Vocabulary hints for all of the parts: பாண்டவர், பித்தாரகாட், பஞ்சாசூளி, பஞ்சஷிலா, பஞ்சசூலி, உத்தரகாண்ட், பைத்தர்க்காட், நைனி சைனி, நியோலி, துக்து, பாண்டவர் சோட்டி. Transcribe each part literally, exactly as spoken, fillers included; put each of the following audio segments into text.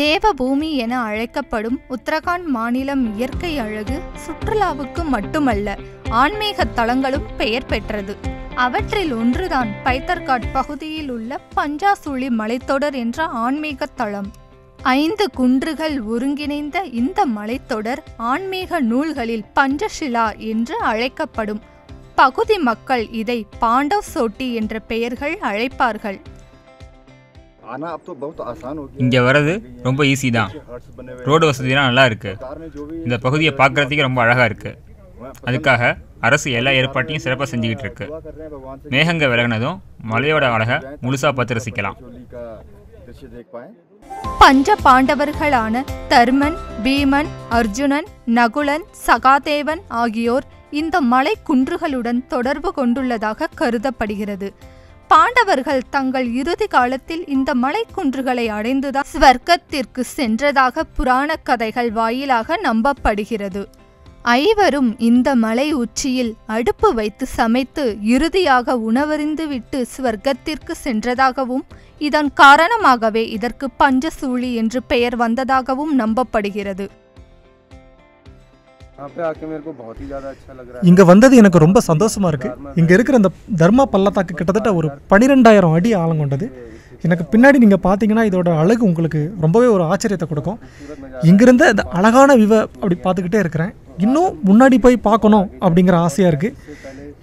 தேவபூமி என அழைக்கப்படும் உத்தரகாண்ட் மாநிலம் இயற்கை அழகு சுற்றுலாவுக்கு மட்டுமல்ல ஆன்மீக தலங்களும் பெயர் பெற்றது. அவற்றில் ஒன்றுதான் பைத்தர்க்காட் பகுதியில் உள்ள பஞ்சசூலி மலைத்தொடர் என்ற ஆன்மீக தளம். ஐந்து குன்றுகள் ஒருங்கிணைந்த இந்த மலைத்தொடர் ஆன்மீக நூல்களில் பஞ்சஷிலா என்று அழைக்கப்படும். பகுதி மக்கள் இதை பாண்டவர் சோட்டி என்ற பெயர்கள் அழைப்பார்கள். இங்கே வர்றது ரொம்ப ஈஸி தான். ரோடு வசதிலாம் நல்லா இருக்குது. இந்த பகுதியை பார்க்குறதுக்கே ரொம்ப அழகாக இருக்குது. அதுக்காக அரசு எல்லா ஏற்பாட்டையும் சிறப்பாக செஞ்சுக்கிட்டு இருக்கு. மேகங்க விலகினதும் மலையோட அழகை முழுசாக பார்த்து ரசிக்கலாம். பஞ்ச பாண்டவர்களான தர்மன், பீமன், அர்ஜுனன், நகுலன், சகாதேவன் ஆகியோர் இந்த மலை குன்றுகளுடன் தொடர்பு கொண்டுள்ளதாக கருதப்படுகிறது. பாண்டவர்கள் தங்கள் இறுதி காலத்தில் இந்த மலைக்குன்றுகளை அடைந்துதான் ஸ்வர்க்கத்திற்கு சென்றதாக புராண கதைகள் வாயிலாக நம்பப்படுகிறது. ஐவரும் இந்த மலை உச்சியில் அடுப்பு வைத்து சமைத்து இறுதியாக உணவறிந்துவிட்டு ஸ்வர்க்கத்திற்கு சென்றதாகவும் இதன் காரணமாகவே இதற்கு பஞ்சசூலி என்று பெயர் வந்ததாகவும் நம்பப்படுகிறது. இங்க வந்தது எனக்கு ரொம்ப சந்தோஷமா இருக்கு. இங்க இருக்கிற அந்த தர்மா பள்ளத்தாக்கு கிட்டத்தட்ட ஒரு பன்னிரெண்டாயிரம் அடி ஆழம் கொண்டது. எனக்கு பின்னாடி நீங்க பாத்தீங்கன்னா இதோட அழகு உங்களுக்கு ரொம்பவே ஒரு ஆச்சரியத்தை கொடுக்கும். இங்கிருந்து அந்த அழகான விவ அப்படி பார்த்துக்கிட்டே இருக்கிறேன். இன்னும் முன்னாடி போய் பார்க்கணும் அப்படிங்கிற ஆசையா இருக்கு.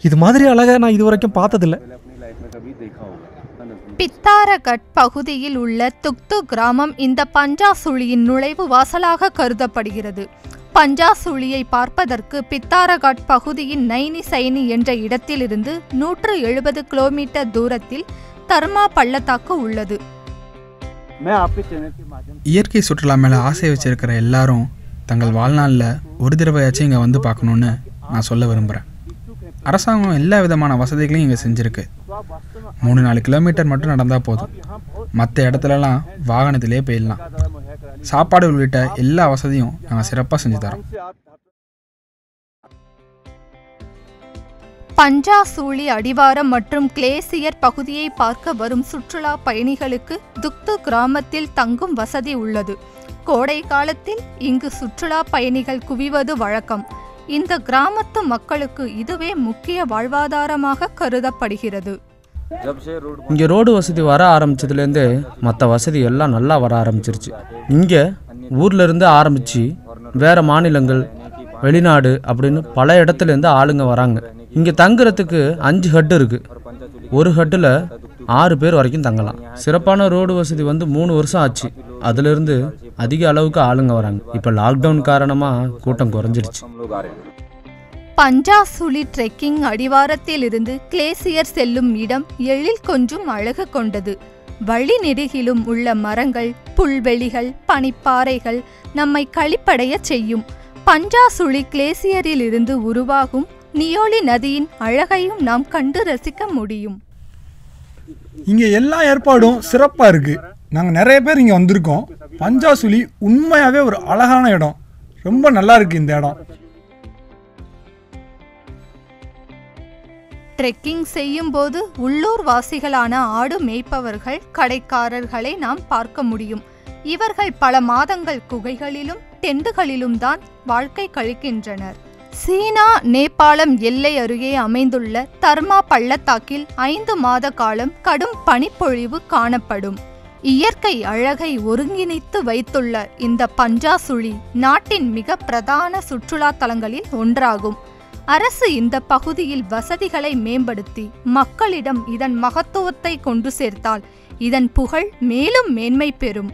இது மாதிரி அழகா நான் இது வரைக்கும் பார்த்ததில்லை. பித்தாரகட் பகுதியில் உள்ள துக்து கிராமம் இந்த பஞ்சசூலியின் நுழைவு வாசலாக கருதப்படுகிறது. பஞ்சாசூலியை பார்ப்பதற்கு பித்தாரகாட் பகுதியின் நைனி சைனி என்ற இடத்திலிருந்து நூற்று எழுபது கிலோமீட்டர் தூரத்தில் தர்மா பள்ளத்தாக்கு உள்ளது. இயற்கை சுற்றுலா மேலே ஆசை வச்சிருக்கிற எல்லாரும் தங்கள் வாழ்நாளில் ஒரு தடவையாச்சும் இங்கே வந்து பார்க்கணுன்னு நான் சொல்ல விரும்புகிறேன். அரசாங்கம் எல்லா விதமான வசதிகளையும் இங்கே செஞ்சுருக்கு. மூணு நாலு கிலோமீட்டர் மட்டும் நடந்தால் போதும். மற்ற இடத்துலலாம் வாகனத்திலே போயிடலாம். சாப்பாடு உள்ளிட்ட எல்லா வசதியும் நாங்கள் சிறப்பாக செஞ்சு தரோம். பஞ்சசூலி அடிவாரம் மற்றும் கிளேசியர் பகுதியை பார்க்க வரும் சுற்றுலா பயணிகளுக்கு துக்து கிராமத்தில் தங்கும் வசதி உள்ளது. கோடை காலத்தில் இங்கு சுற்றுலா பயணிகள் குவிவது வழக்கம். இந்த கிராமத்து மக்களுக்கு இதுவே முக்கிய வாழ்வாதாரமாக கருதப்படுகிறது. இங்கே ரோடு வசதி வர ஆரம்பித்ததுலேருந்து மற்ற வசதி எல்லாம் நல்லா வர ஆரம்பிச்சிருச்சு. இங்கே ஊர்லேருந்து ஆரம்பித்து வேறு மாநிலங்கள், வெளிநாடு அப்படின்னு பல இடத்துலேருந்து ஆளுங்க வராங்க. இங்கே தங்குறதுக்கு அஞ்சு ஹட்டு இருக்குது. ஒரு ஹட்டில் ஆறு பேர் வரைக்கும் தங்கலாம். சிறப்பான ரோடு வசதி வந்து மூணு வருஷம் ஆச்சு. அதுலேருந்து அதிக அளவுக்கு ஆளுங்க வராங்க. இப்போ லாக்டவுன் காரணமாக கூட்டம் குறைஞ்சிருச்சு. பஞ்சாசூலி ட்ரெக்கிங் அடிவாரத்தில் இருந்து கிளேசியர் செல்லும் இடம் எழில் கொஞ்சம் அழகு கொண்டது. வழி நெடுகிலும் உள்ள மரங்கள், புல்வெளிகள், பனிப்பாறைகள் நம்மை களிப்படைய செய்யும். பஞ்சாசூலி கிளேசியரில் இருந்து உருவாகும் நியோலி நதியின் அழகையும் நாம் கண்டு ரசிக்க முடியும். இங்கே எல்லா ஏற்பாடும் சிறப்பாக இருக்கு. நாங்கள் நிறைய பேர் இங்கே வந்திருக்கோம். பஞ்சாசூலி உண்மையாகவே ஒரு அழகான இடம். ரொம்ப நல்லா இருக்கு இந்த இடம். ட்ரெக்கிங் செய்யும் போது உள்ளூர் வாசிகளான ஆடு மேய்ப்பவர்கள், கடைக்காரர்களை நாம் பார்க்க முடியும். இவர்கள் பல மாதங்கள் குகைகளிலும் டெண்டுகளிலும் தான் வாழ்க்கை கழிக்கின்றனர். சீனா நேபாளம் எல்லை அருகே அமைந்துள்ள தர்மா பள்ளத்தாக்கில் ஐந்து மாத காலம் கடும் பனிப்பொழிவு காணப்படும். இயற்கை அழகை ஒருங்கிணைத்து வைத்துள்ள இந்த பஞ்சாசூலி நாட்டின் மிக பிரதான சுற்றுலா தலங்களில் ஒன்றாகும். அரசு இந்த பகுதியில் வசதிகளை மேம்படுத்தி மக்களிடம் இதன் மகத்துவத்தை கொண்டு சேர்த்தால் இதன் புகழ் மேலும் மேன்மை பெறும்.